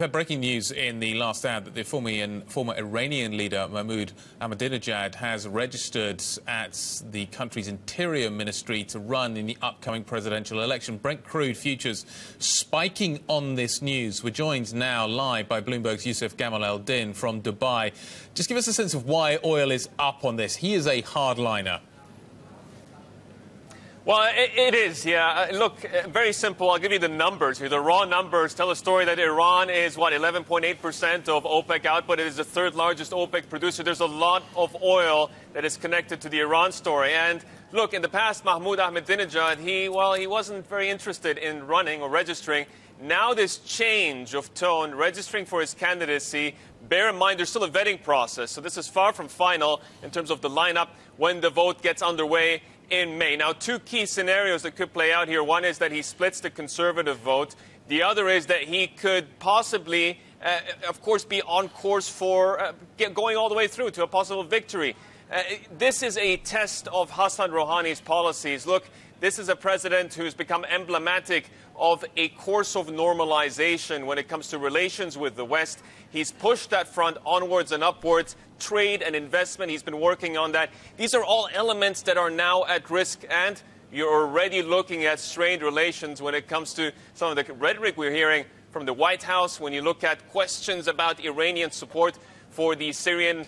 We had breaking news in the last hour that the former Iranian leader Mahmoud Ahmadinejad has registered at the country's interior ministry to run in the upcoming presidential election. Brent crude futures spiking on this news. We're joined now live by Bloomberg's Youssef Gamal al-Din from Dubai. Just give us a sense of why oil is up on this. He is a hardliner. Well, it is, yeah. Look, very simple. I'll give you the numbers here. The raw numbers tell a story that Iran is, 11.8% of OPEC output. It is the third largest OPEC producer. There's a lot of oil that is connected to the Iran story. And look, in the past, Mahmoud Ahmadinejad, he wasn't very interested in running or registering. Now this change of tone, registering for his candidacy, bear in mind there's still a vetting process. So this is far from final in terms of the lineup when the vote gets underway in May. Now, two key scenarios that could play out here. One is that he splits the conservative vote. The other is that he could possibly, of course, be on course for going all the way through to a possible victory. This is a test of Hassan Rouhani's policies. Look, this is a president who's become emblematic of a course of normalization when it comes to relations with the West. He's pushed that front onwards and upwards. Trade and investment, he's been working on that. These are all elements that are now at risk, and you're already looking at strained relations when it comes to some of the rhetoric we're hearing from the White House when you look at questions about Iranian support for the Syrian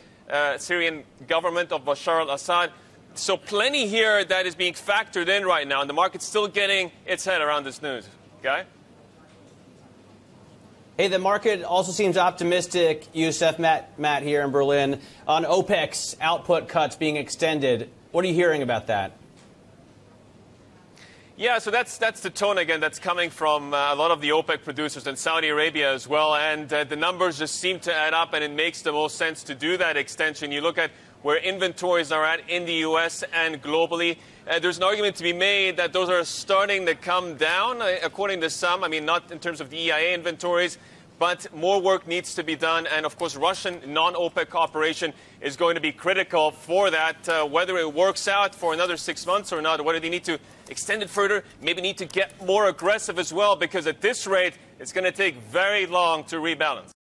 government of Bashar al-Assad. So plenty here that is being factored in right now, and the market's still getting its head around this news. Guy? Hey, the market also seems optimistic, Youssef. Matt here in Berlin, on OPEC's output cuts being extended. What are you hearing about that? Yeah, so that's the tone, again, that's coming from a lot of the OPEC producers in Saudi Arabia as well. And the numbers just seem to add up, and it makes the most sense to do that extension. You look at where inventories are at in the U.S. and globally. There's an argument to be made that those are starting to come down, according to some. I mean, not in terms of the EIA inventories, but more work needs to be done. And, of course, Russian non-OPEC cooperation is going to be critical for that. Whether it works out for another 6 months or not, or whether they need to extend it further, maybe need to get more aggressive as well, because at this rate, it's going to take very long to rebalance.